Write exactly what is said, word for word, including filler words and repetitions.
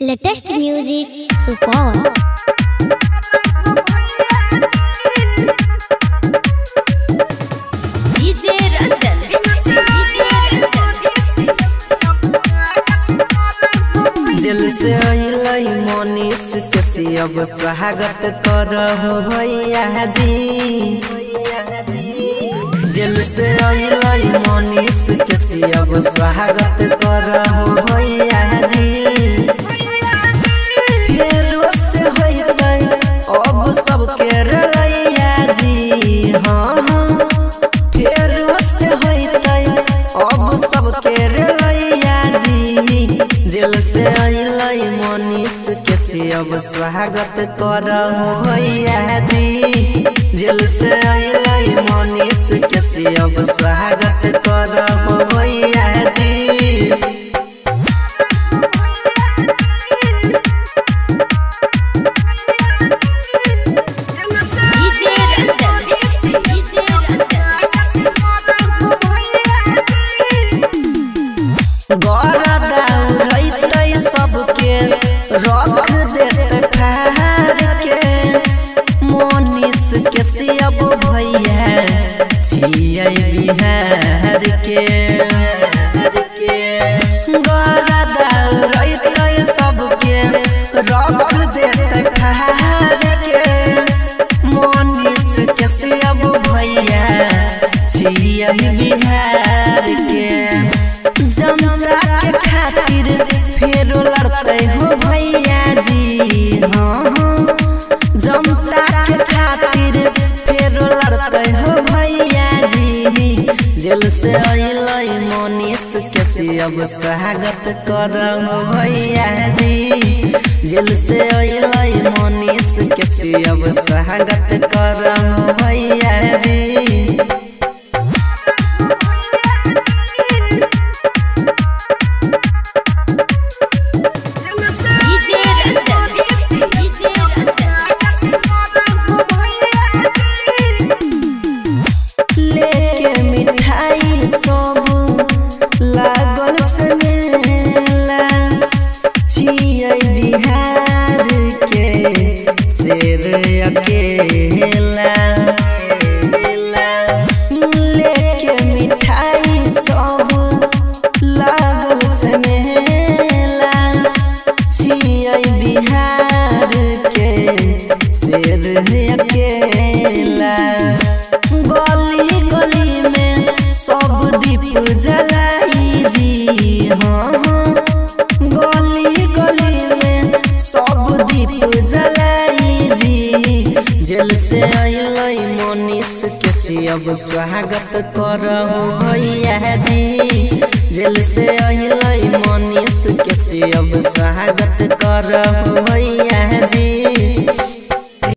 Latest music Supaul. दिल से अइलै मनीष कश्यप स्वागत करहो भैया जी। दिल से अइलै मनीष कश्यप स्वागत करहो भैया जी। फेरो से होइलै अब सबके रलैया जी। हाँ हाँ फेरो से होइलै अब सबके रलैया जी। दिल से अइलै मनीष कश्यप स्वागत करहो भैया जी। दिल से अइलै मनीष कश्यप स्वागत करहो भैया जी। रख देत ठार के मनीष कश्यप भैया छियै बिहार के। गौरा दौड़ैतै सबके रख देत ठार के मनीष कश्यप भैया छियै बिहार के। जनता के खातिर फेरो लड़तै हो भैया जी। हाँ हाँ जनता के खातिर फेरो लड़तै हो भैया जी। दिल से अइलै मनीष कश्यप स्वागत करहो भैया जी। दिल से अइलै मनीष कश्यप स्वागत करहो भैया जी। अकेला लेके मिठाई सब लागल झमेला छियै बिहार के शेर अकेला। गली गली में सब दीप जलाई जी। हाँ हाँ गली गली में सब दीप जलाई जी। दिल से अइलै मनीष कश्यप स्वागत करहो भैया जी। दिल से अइलै मनीष कश्यप स्वागत करहो भैया जी।